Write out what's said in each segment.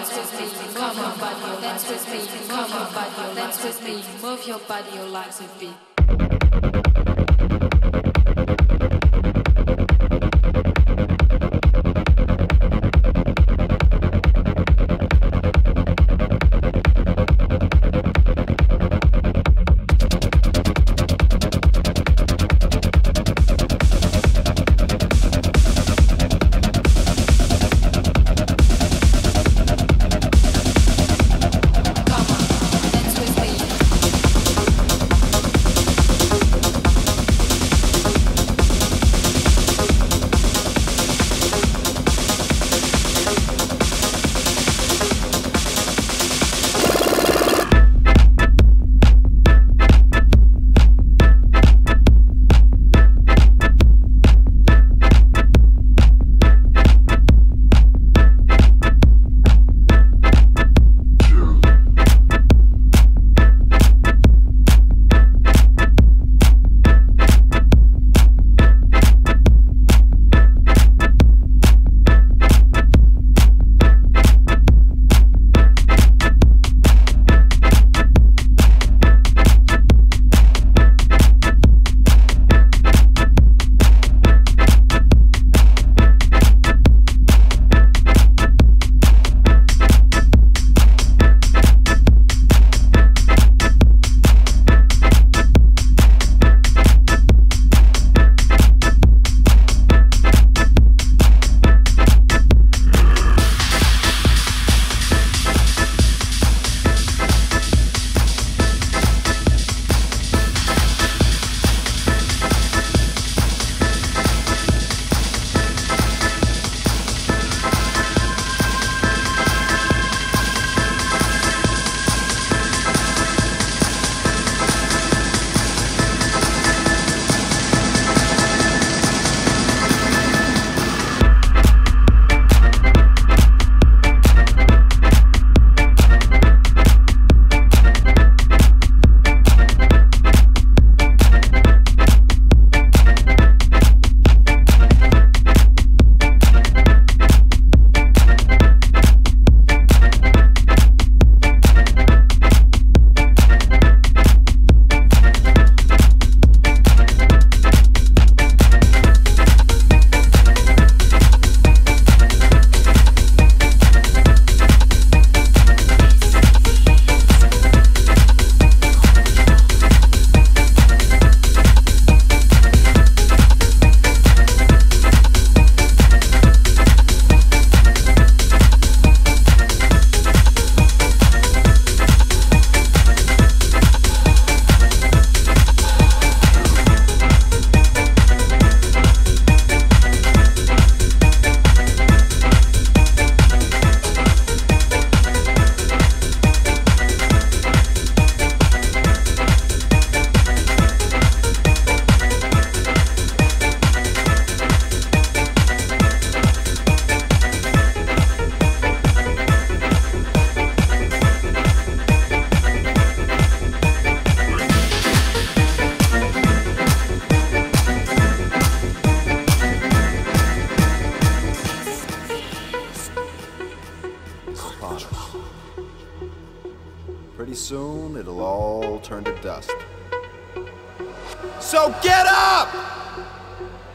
dance with me, move your body, you'll dance with me, move your body, you'll dance with me, move your body, you'll dance with me. Pretty soon, it'll all turn to dust. So get up!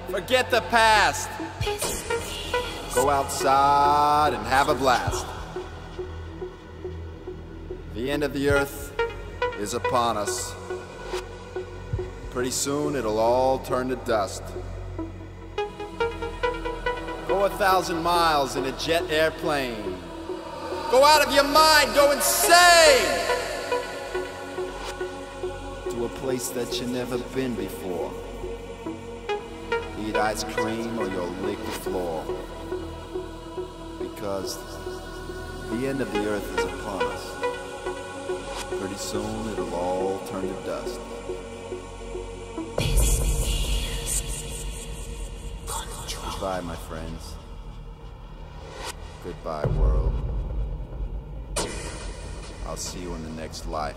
Forget the past. Go outside and have a blast. The end of the earth is upon us. Pretty soon, it'll all turn to dust. Go 1,000 miles in a jet airplane. Go out of your mind, go insane! To a place that you've never been before. Eat ice cream or you'll lick the floor. Because the end of the earth is upon us. Pretty soon it'll all turn to dust. This is control. Goodbye, my friends. Goodbye, world. I'll see you in the next life.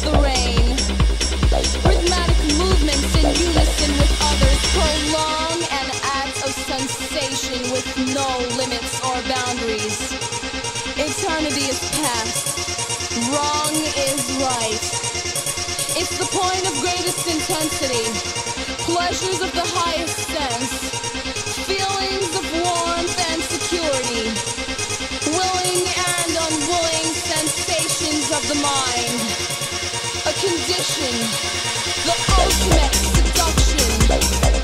the rain. Rhythmic movements in unison with others prolong an act of sensation with no limits or boundaries. Eternity is past. Wrong is right. It's the point of greatest intensity. Pleasures of the highest sense. Feelings of warmth and security. Willing and unwilling sensations of the mind. A condition. The ultimate seduction. The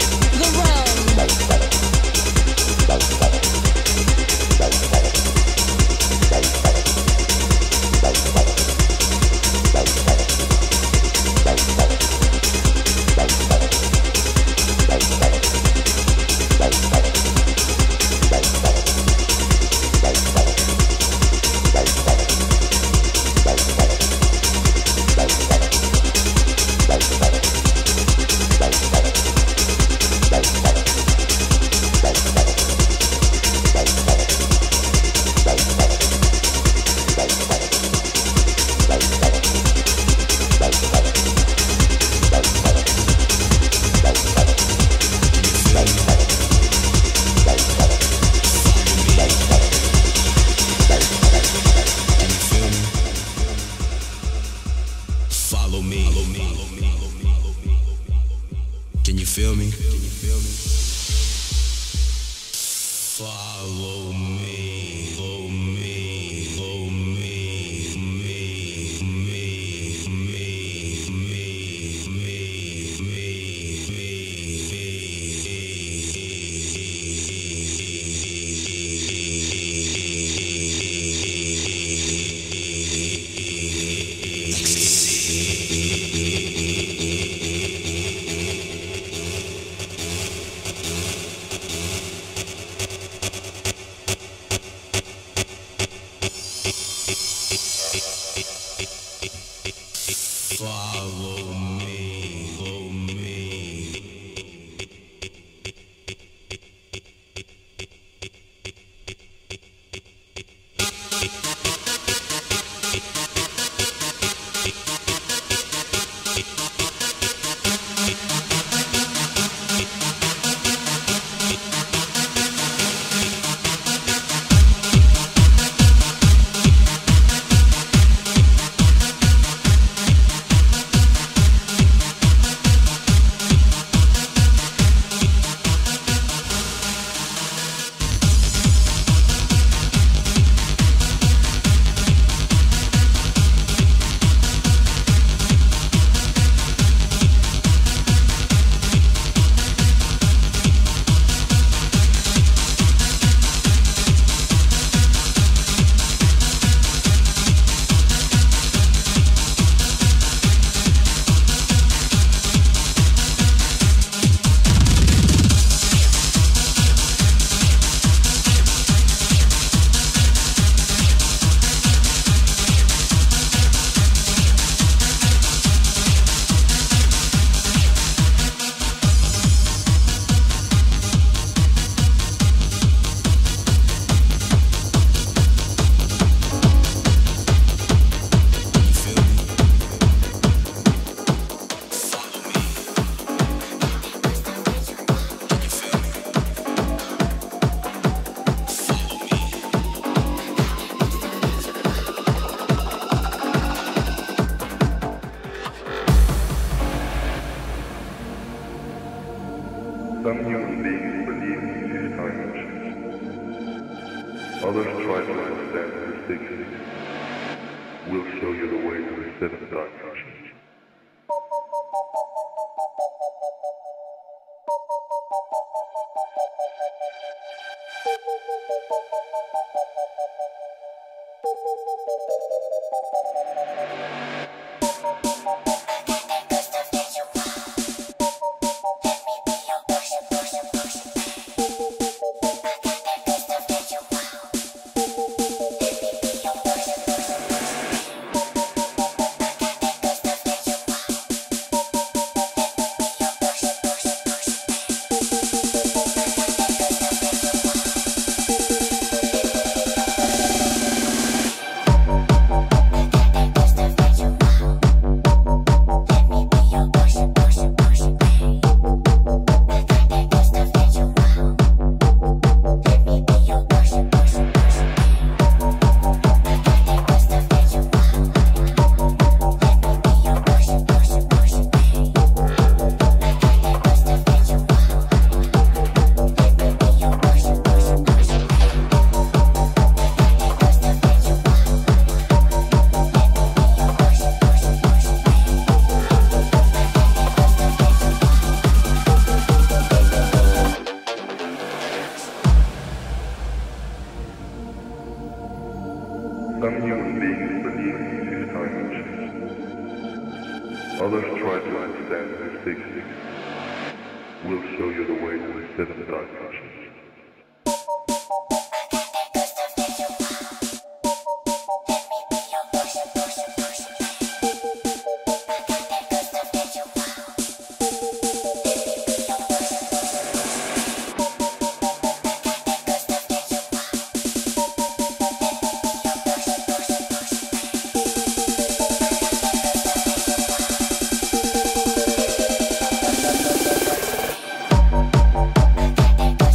Others try to understand this thinking. We'll show you the way to the seven dimensions.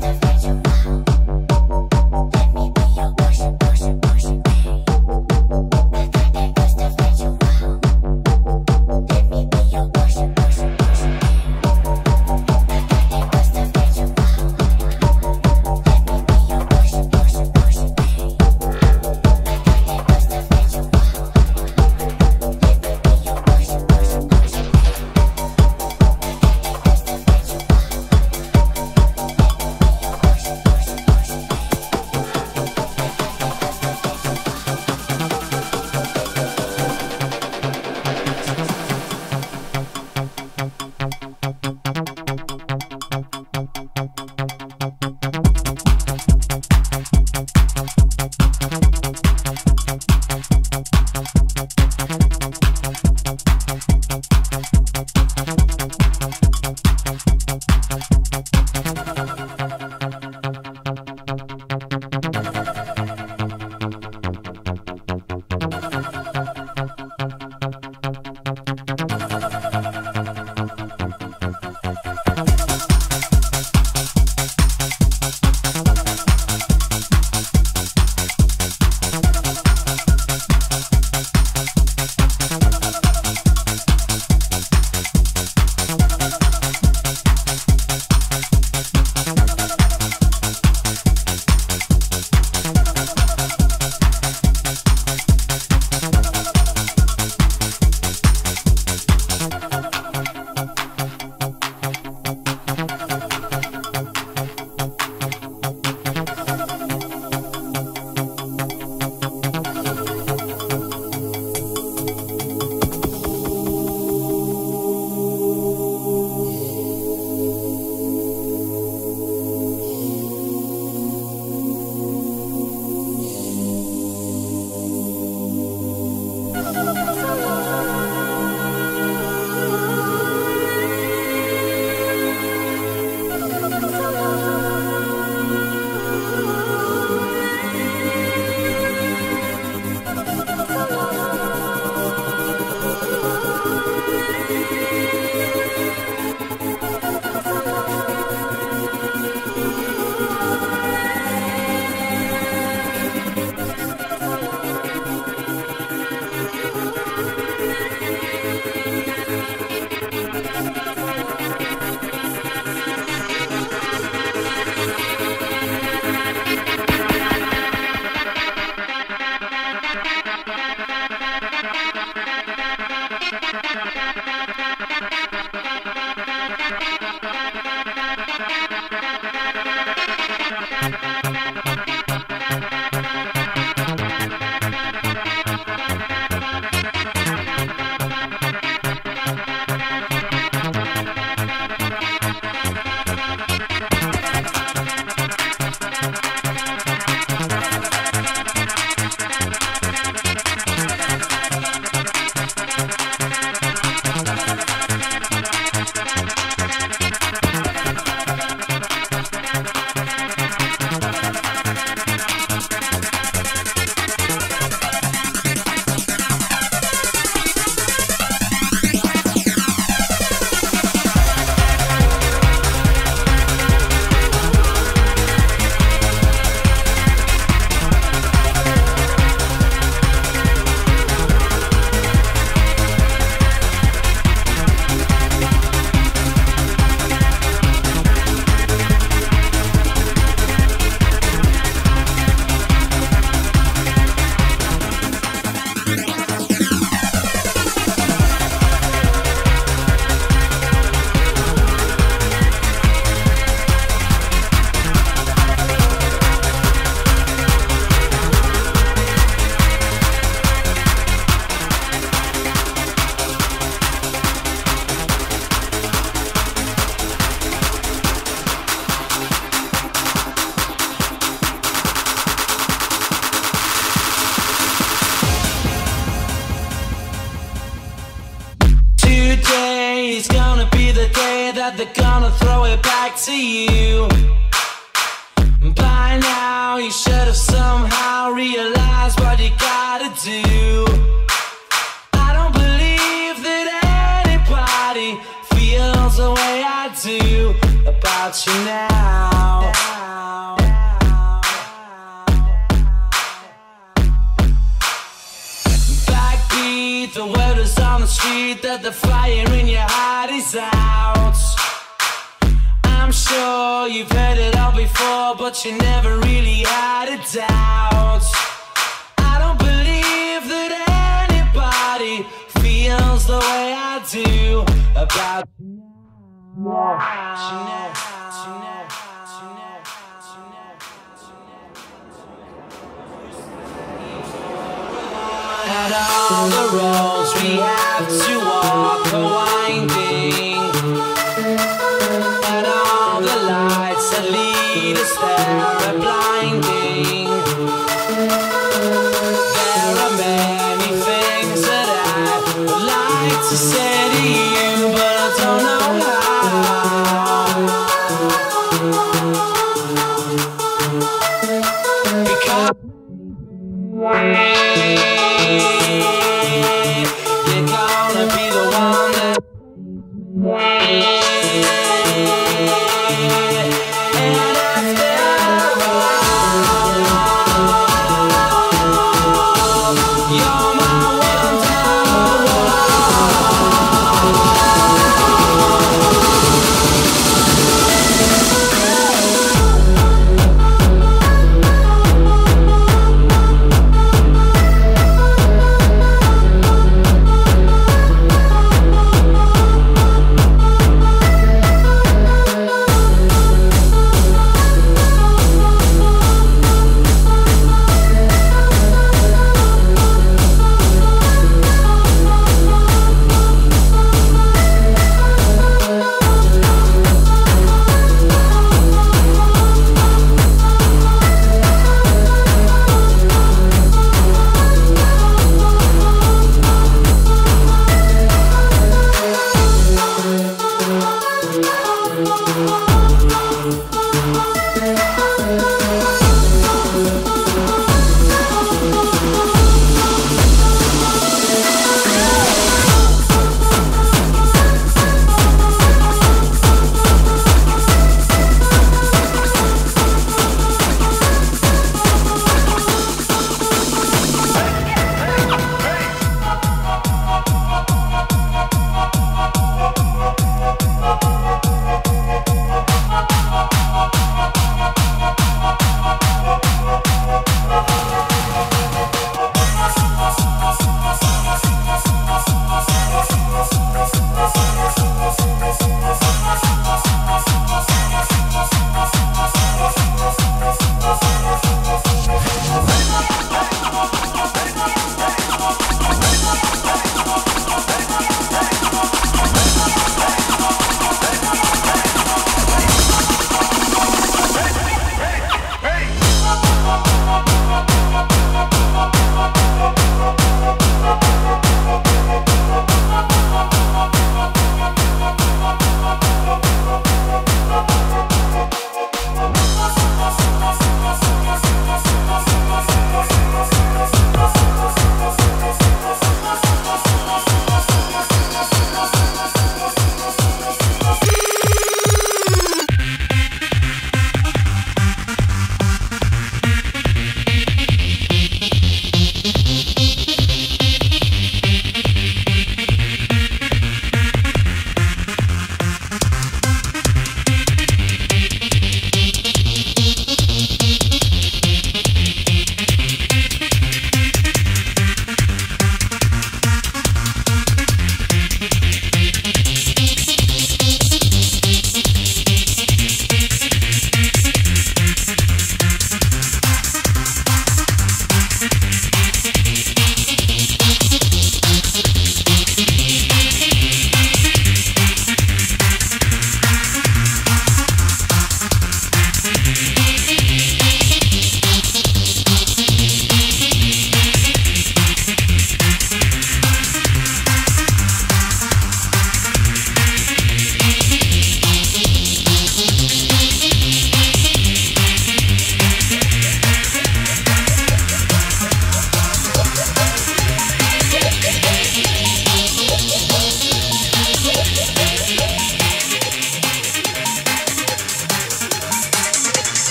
That's Today's gonna be the day that they're gonna throw it back to you. By now you should have somehow realized what you gotta do. I don't believe that anybody feels the way I do about you now. Backbeat, the word is on the street that the fire in your heart is out. I'm sure you've heard it all before, but you never really had a doubt. I don't believe that anybody feels the way I do about you. And all the roads we have to walk are winding, that lead us there are blinding. There are many things that I would like to say to you, but I don't know how. Because you're gonna be the one that you're my one down.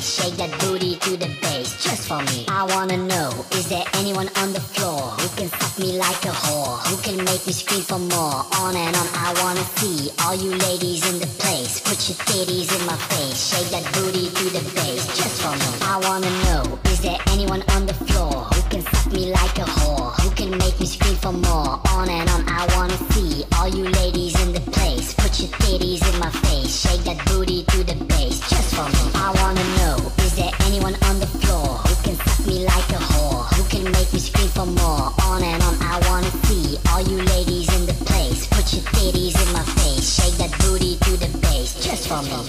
waist, shake that booty to the bass, just for me. I wanna know, is there anyone on the floor who can fuck me like a whore, who can make me scream for more? On and on, I wanna see all you ladies in the place. Put your titties in my face, shake that booty to the bass, just for me. I wanna know, is there anyone on the floor who can fuck me like a whore, who can make me scream for more? On and on, I wanna see all you ladies in the place. Put your titties in my face, shake that booty to the bass, just for me. I wanna know, is there anyone on the floor who can fuck me like a whore, who can make me scream for more? On and on, I wanna see all you ladies in the place. Put your titties in my face, shake that booty to the bass, just for me.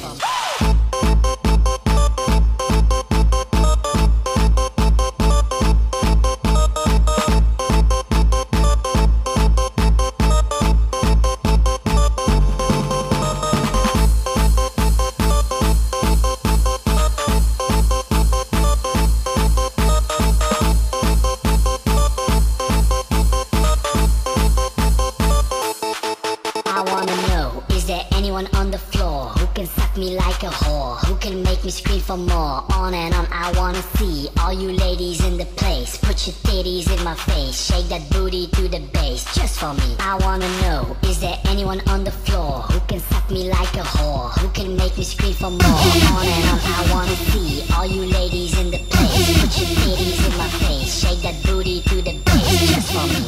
More. On and on, I wanna see all you ladies in the place. Put your titties in my face, shake that booty to the bass, just for me. I wanna know, is there anyone on the floor who can fuck me like a whore, who can make me scream for more? On and on, I wanna see all you ladies in the place. Put your titties in my face, shake that booty to the bass, just for me.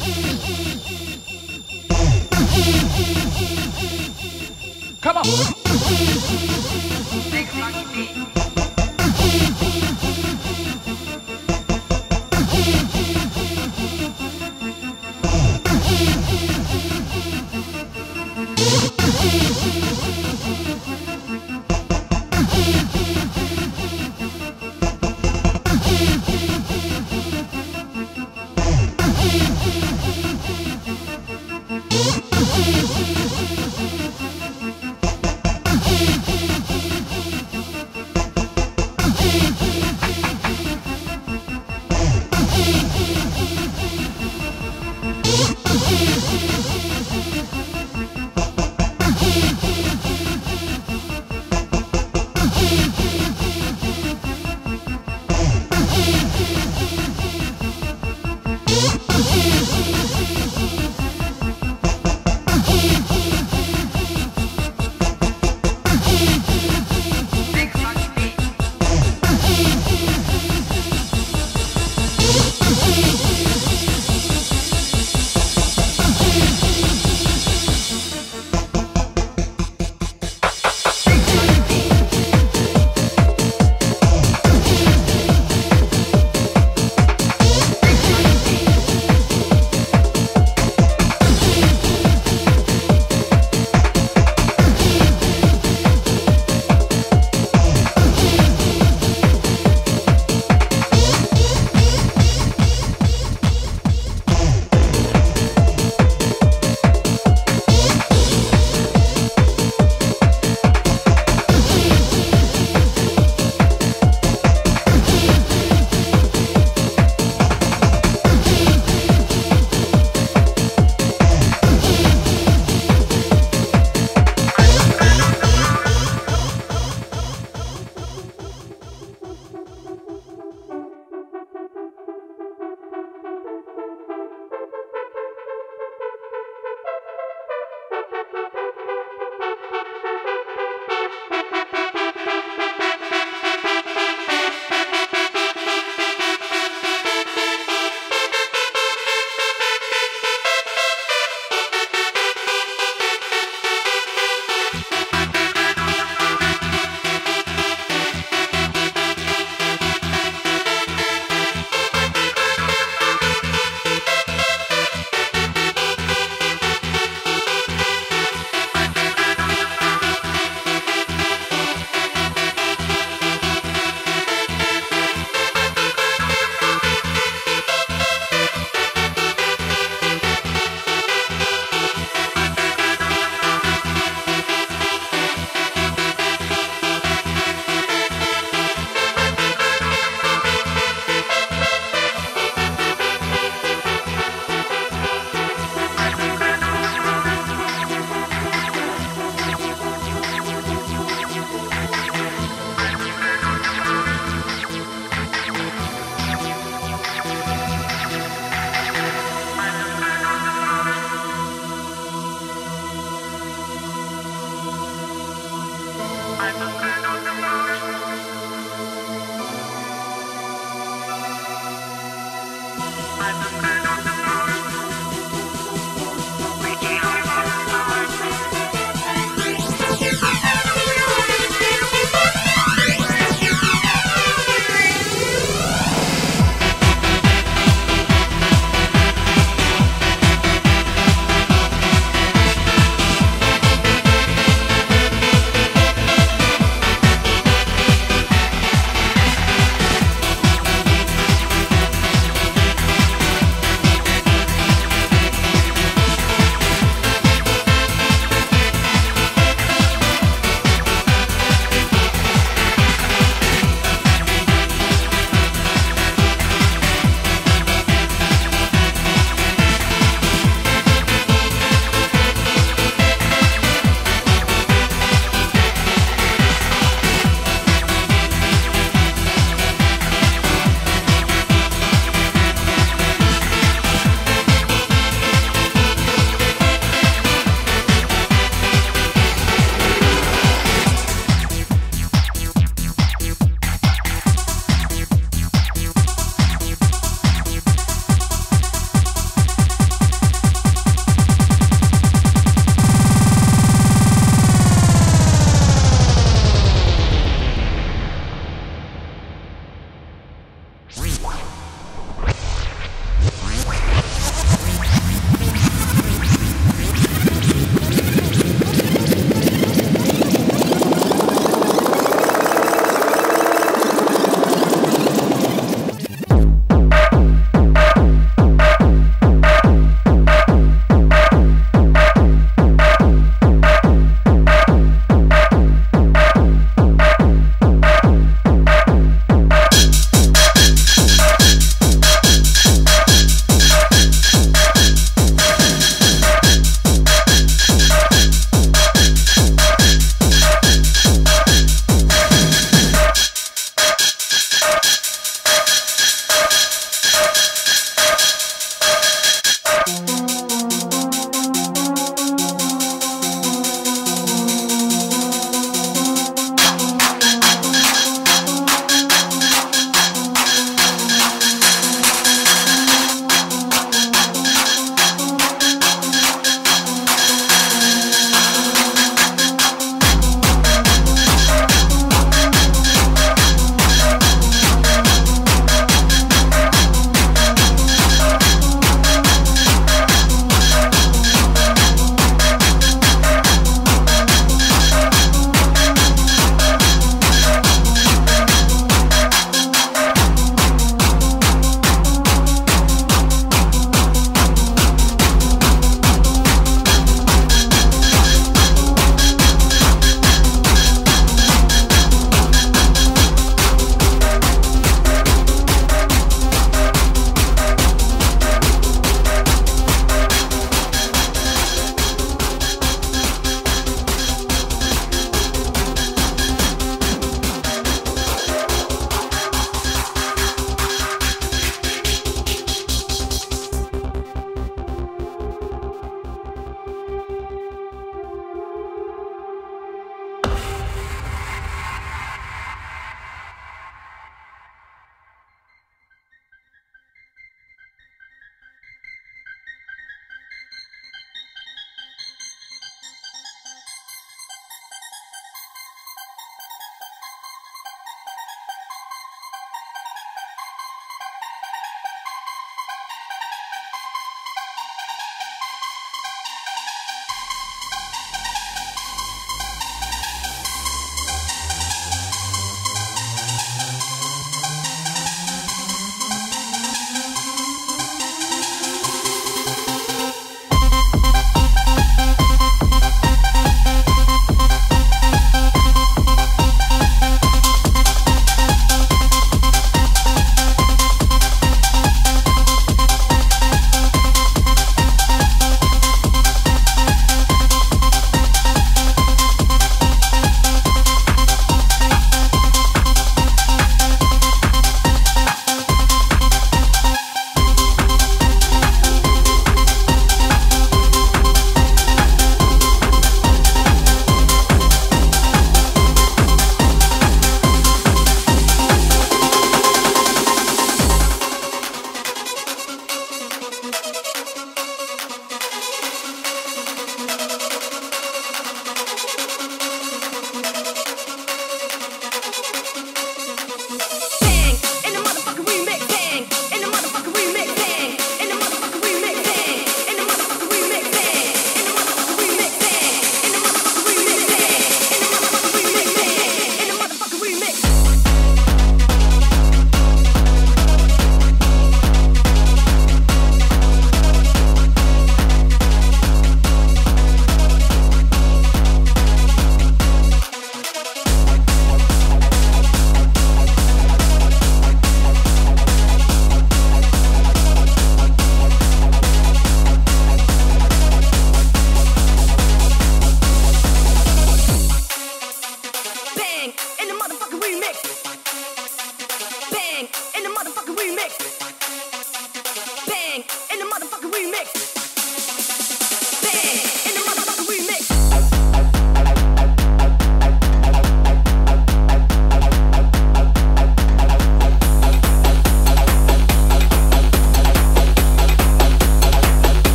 Come on.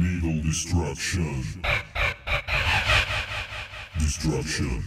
Lethal destruction. Destruction.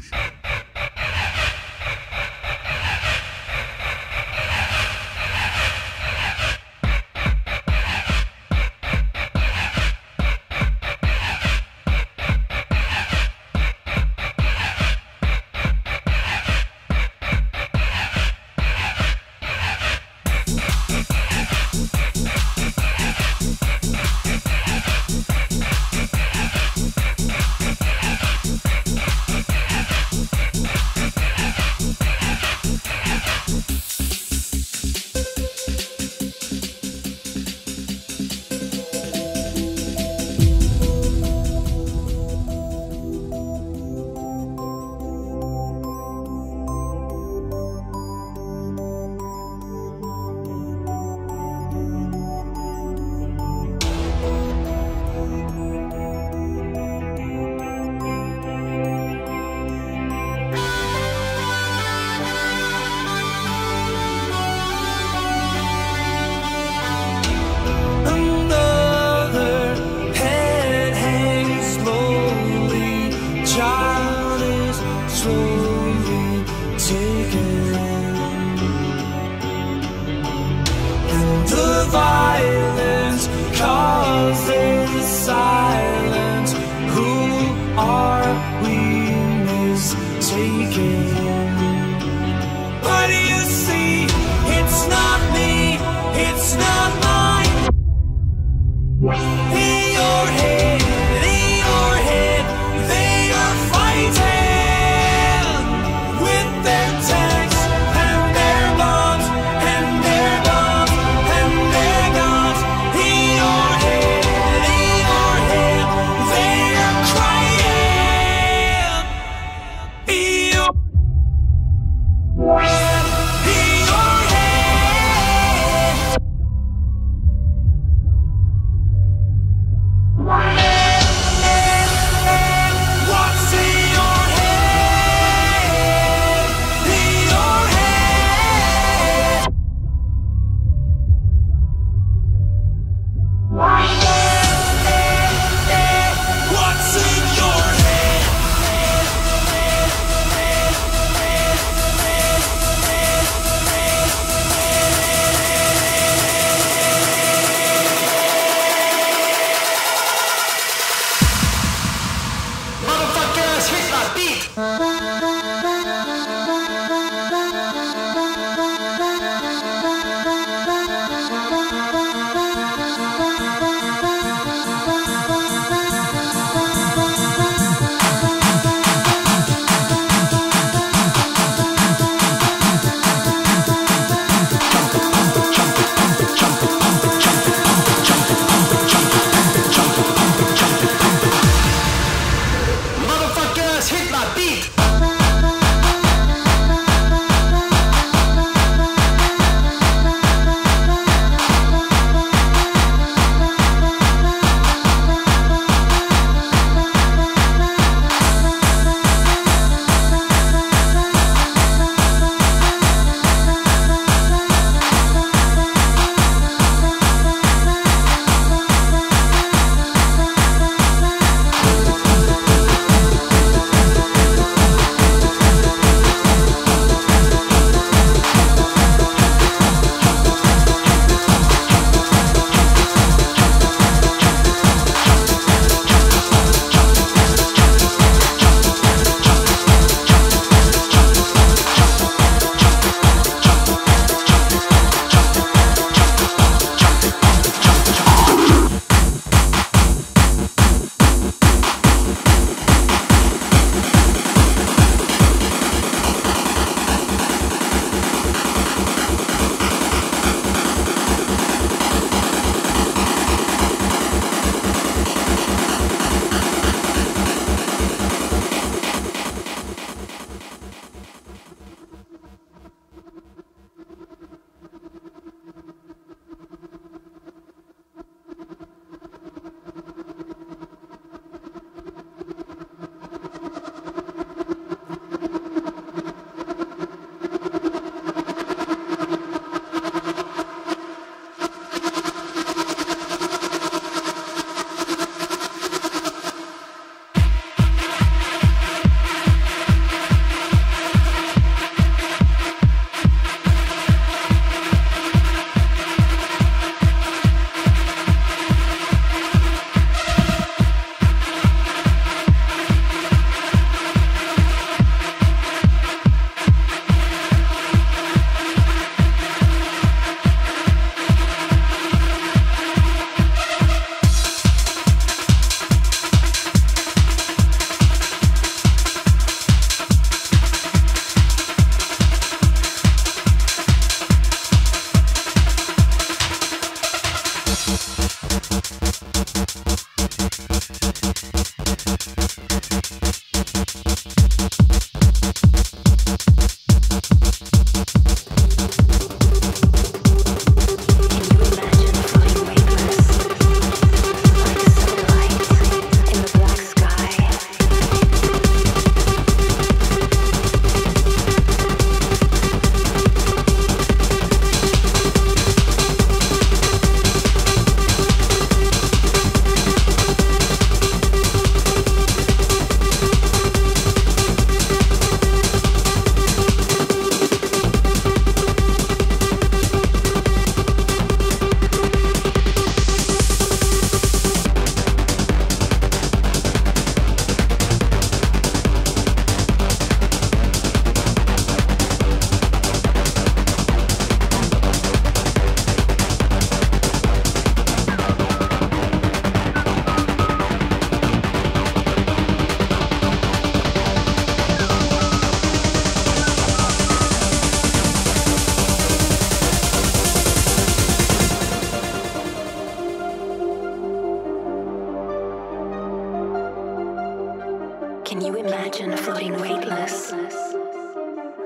Can you imagine floating weightless,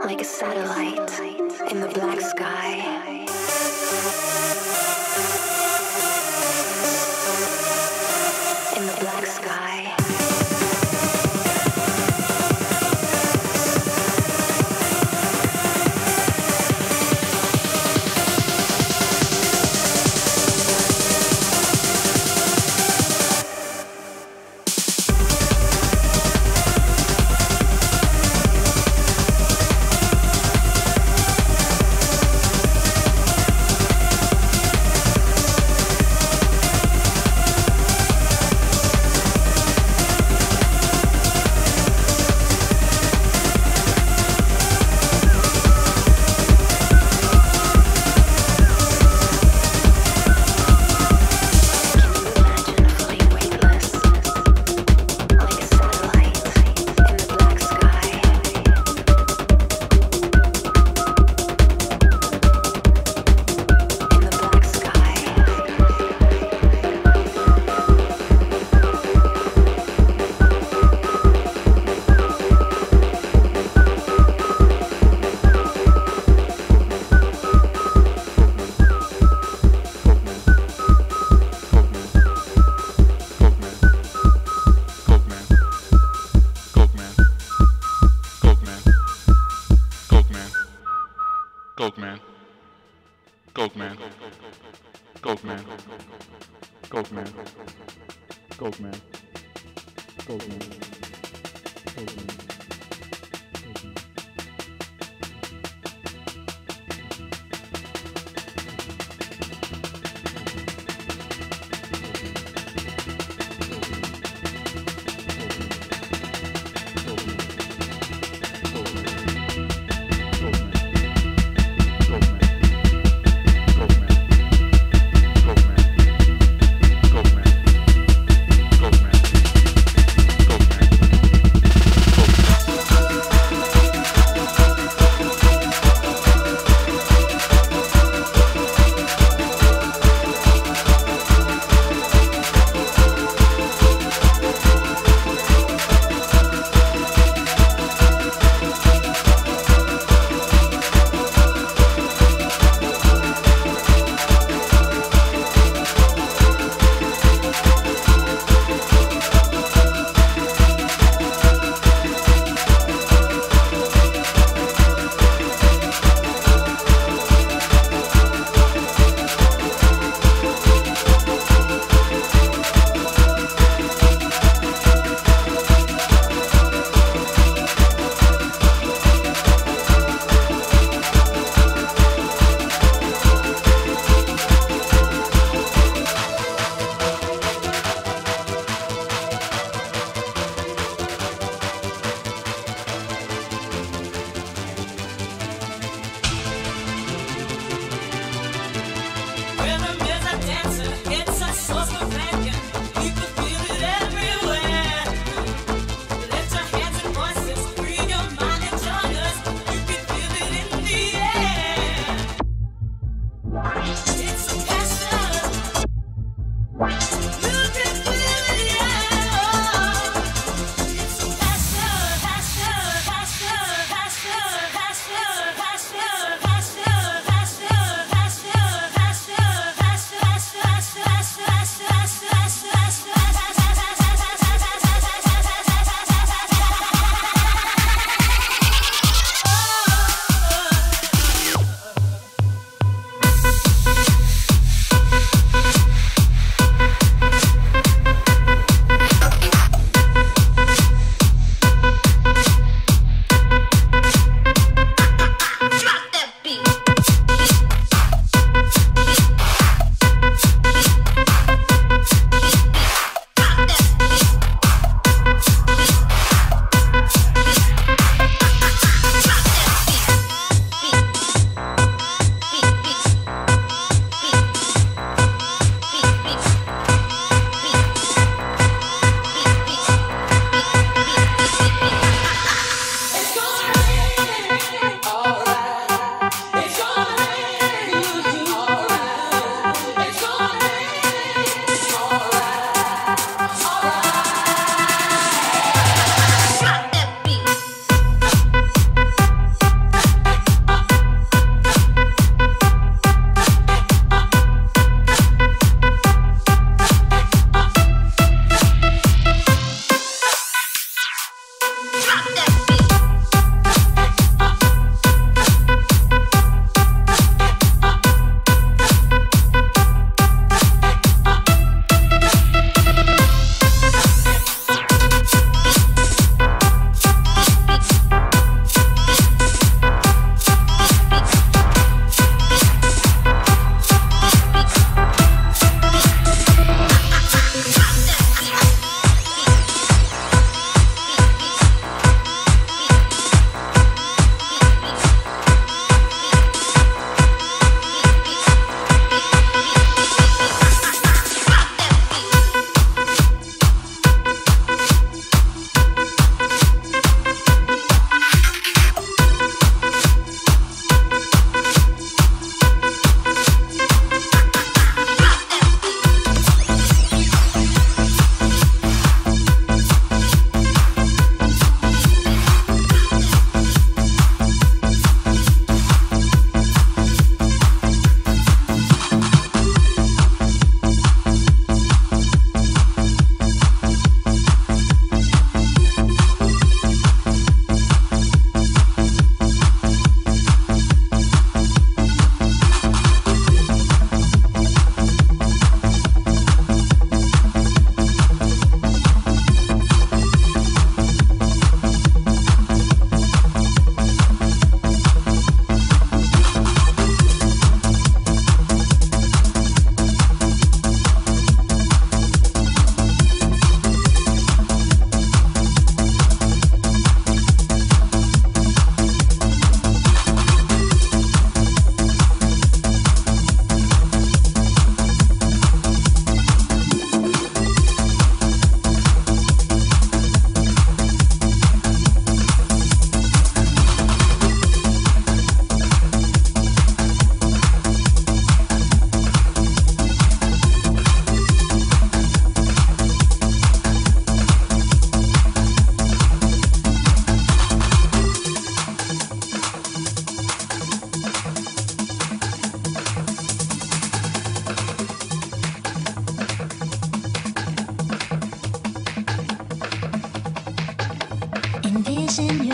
like a satellite in the black sky? In the black sky.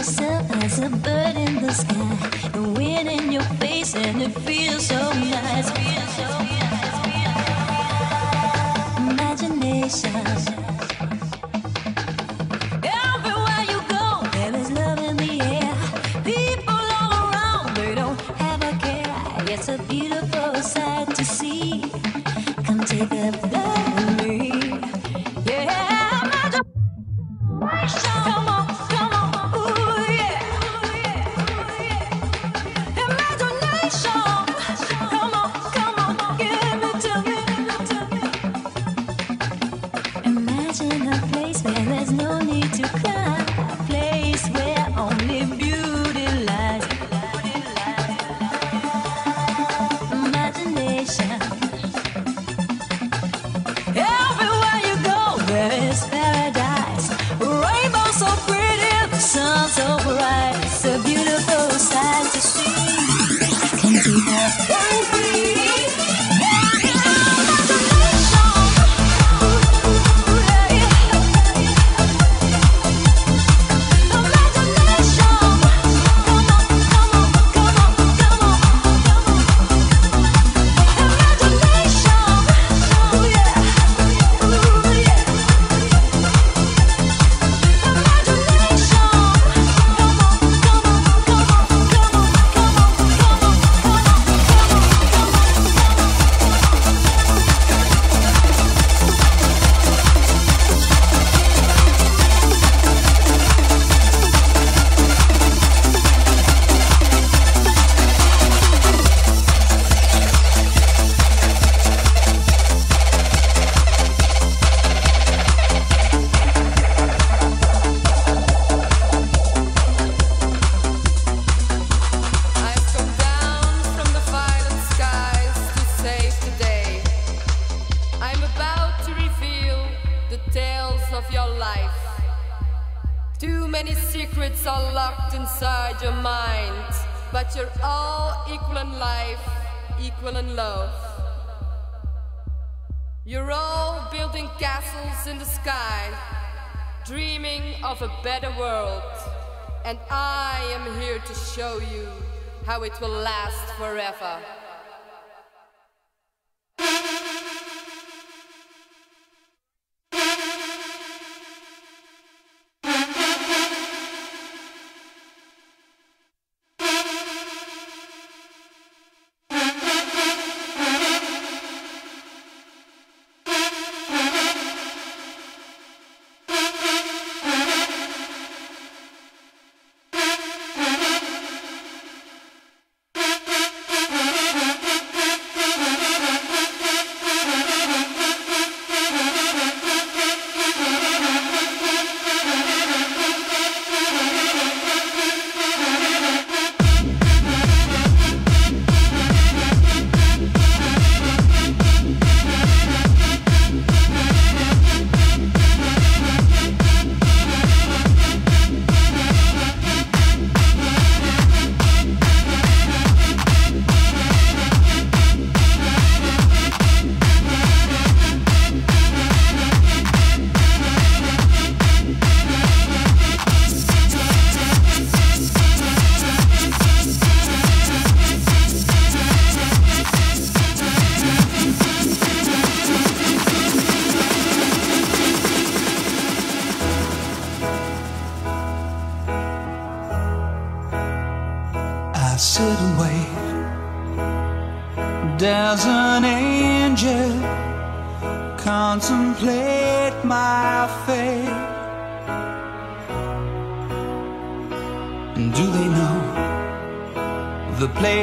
myself as a bird in the sky. The wind in your face and it feels so nice. Imagination. It will last forever.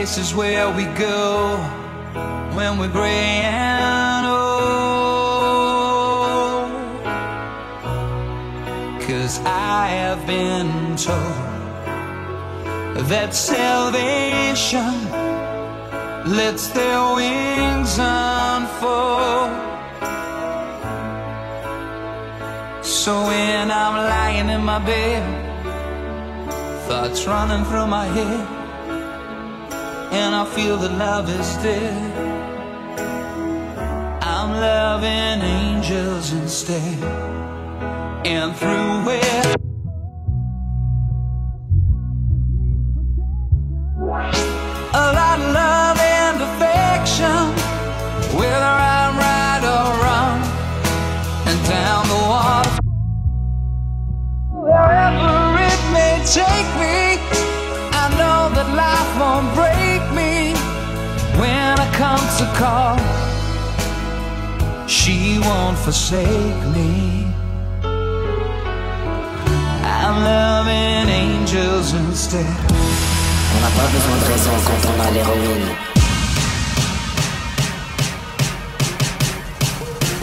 This is where we go when we're gray and old. 'Cause I have been told that salvation lets their wings unfold. So when I'm lying in my bed, thoughts running through my head, and I feel that love is dead, I'm loving angels instead. And through it down the water, wherever it may take me. I know that life won't break me. When I come to call, she won't forsake me. I'm loving angels instead. On n'a pas besoin de raison quand on a l'héroïne.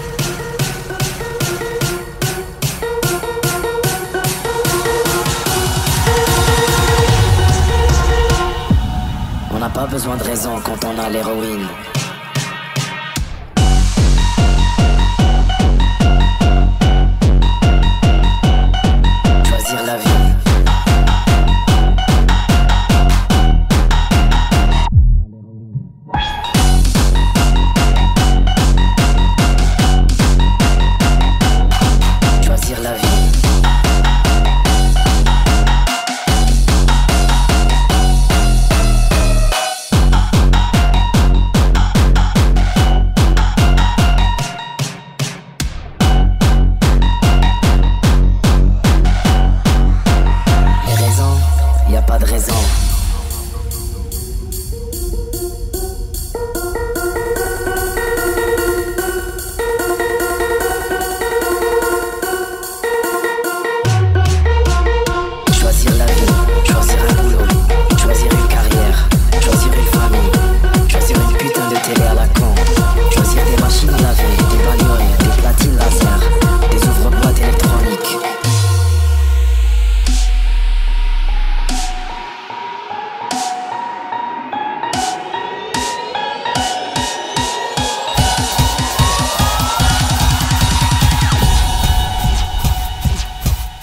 On n'a pas besoin de raison quand on a l'héroïne. Choisir la vie.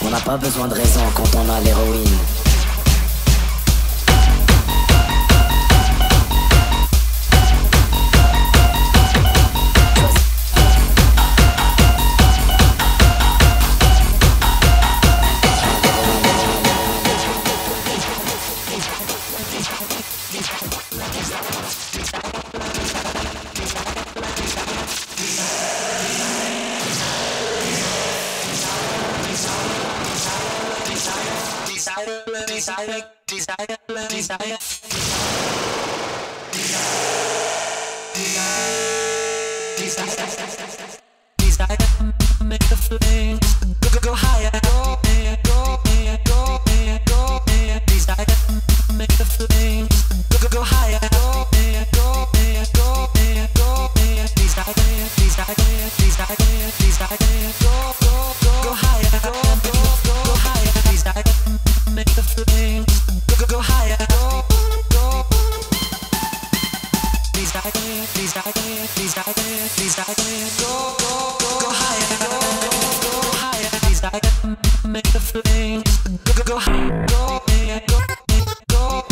On n'a pas besoin de raison quand on a l'héroïne. Desire to make the flames go higher. Desire to make the flames go higher. Go higher. Desire to make the flames go higher. Go higher, go higher. Desire, make the flames go higher. Go.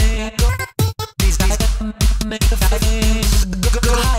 Desire, make the flames go higher.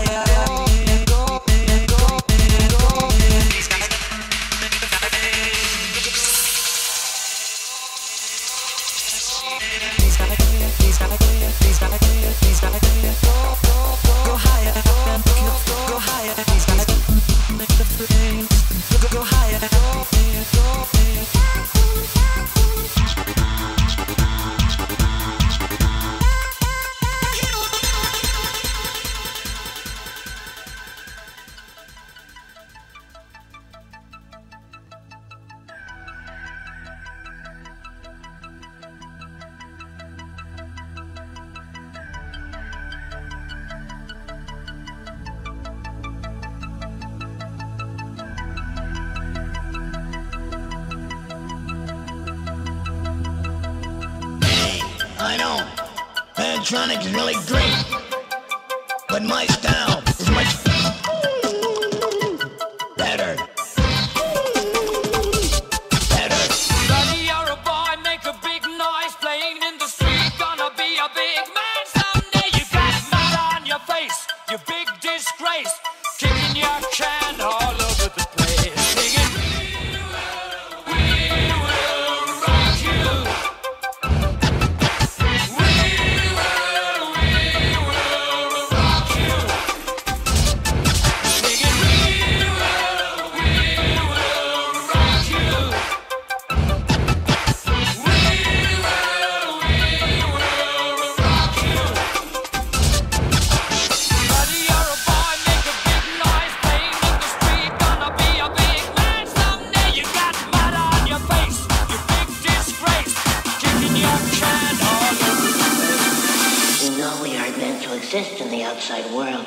I know, electronics is really great, but my style is much better. Buddy, you're a boy, make a big noise, playing in the street, gonna be a big man someday. You got mud on your face, you big disgrace, kicking your can all over the place. exist in the outside world.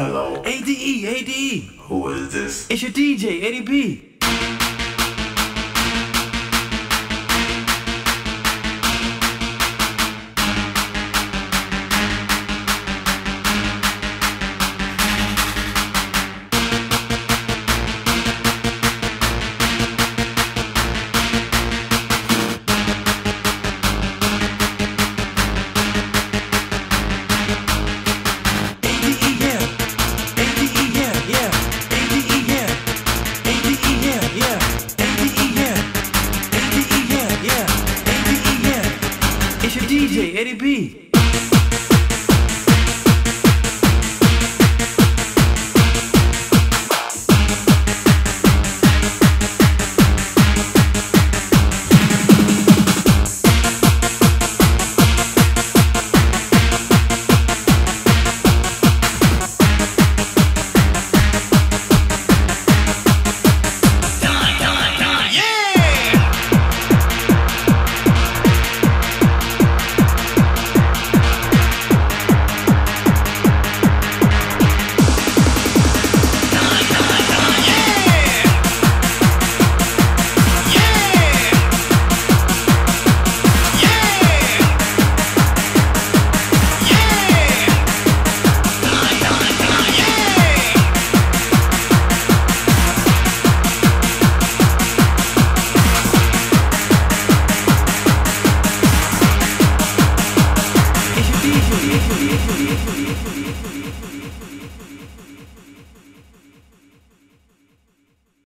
Hello. ADE. Who is this? It's your DJ, ADB. DJ Eddie B. If you